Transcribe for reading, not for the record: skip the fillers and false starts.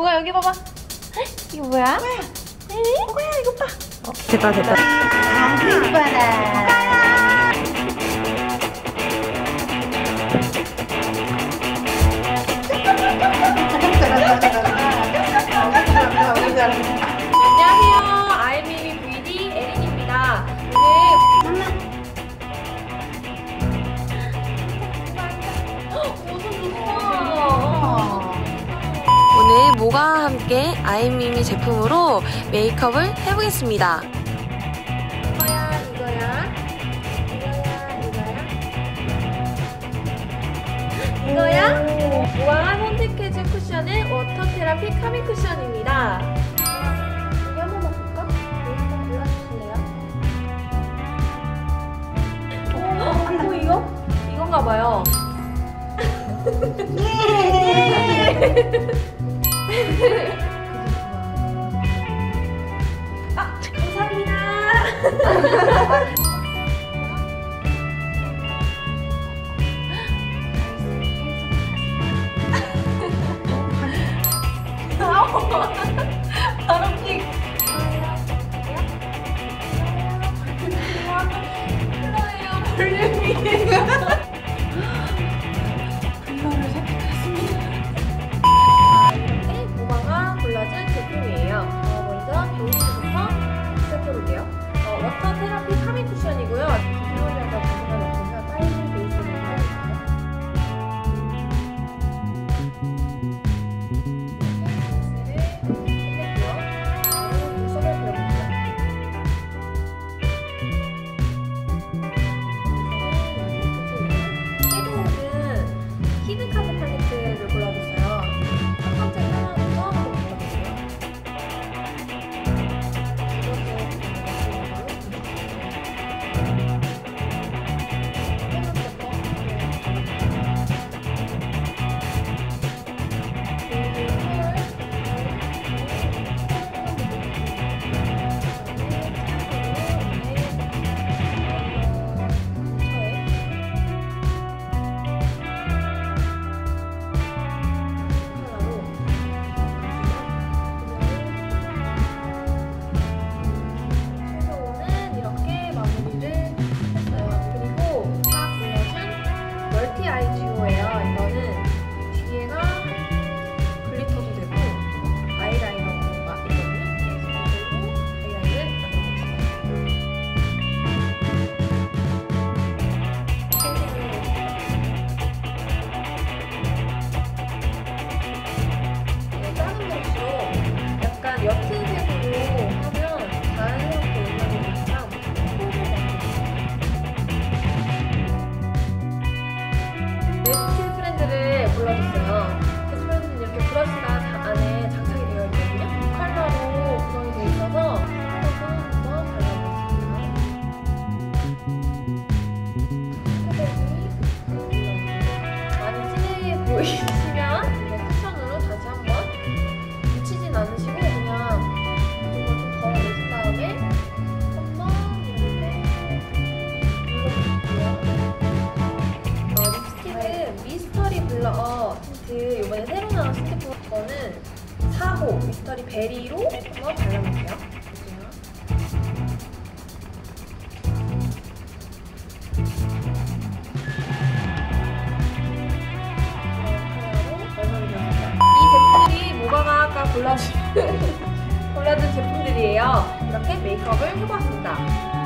뭐야, 여기 봐봐. 이게 뭐야? 뭐야, 이거 봐. 됐다, 됐다. 이뻐라. 안녕하세요. I'm MEME VD 에린입니다. 오늘 모과와 함께 I'm MEME 제품으로 메이크업을 해보겠습니다. 이거야, 이거야, 이거야, 이거야. 모과가 선택해준 쿠션은 워터 테라피 카밍 쿠션입니다. 여기 한번 볼까? 여기 한번 눌러주실래요? 이거? 이건가봐요. 아, 감사합니다. 워터 테라피 카밍 쿠션이고요. 기존에서 보시면 파이팅 베이스입니다. 베이스를 끝냈고요. 손을 불러볼게요. 섀도우는 키드 카드 팔레트를 골라주세요. 첫 번째 하나부터 미스터리 블러 틴트 이번에 새로 나온 스티커 저는 4호 미스터리 베리로 한번 발라볼게요. 이 제품들이 모과가 아까 골라준 제품들이에요. 이렇게 메이크업을 해보았습니다.